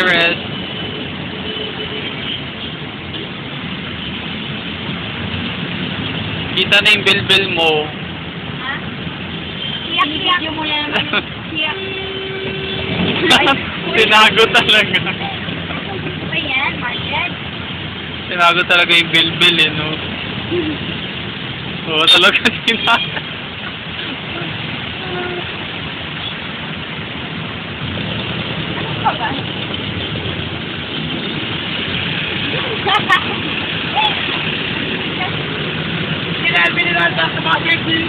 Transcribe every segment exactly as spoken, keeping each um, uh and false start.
There is. Kita na yung bilbil mo. Ha? Siyak-siyak. Video mo na naman yung siyak. Tinago talaga. Ano ba yan, Market? Tinago talaga yung bilbil eh, no? Oo, talaga tinago. Ano pa ba? That's about your key. Wow.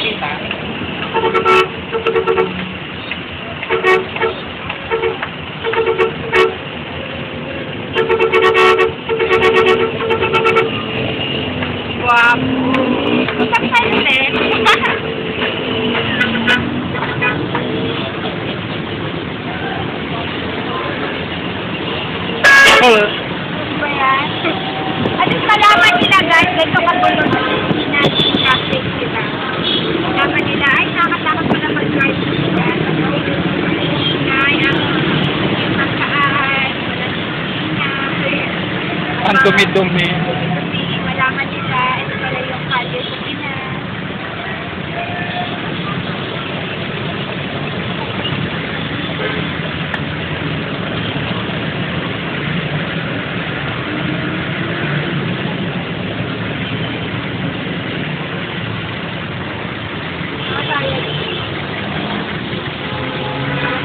kita. Dumi-dumi.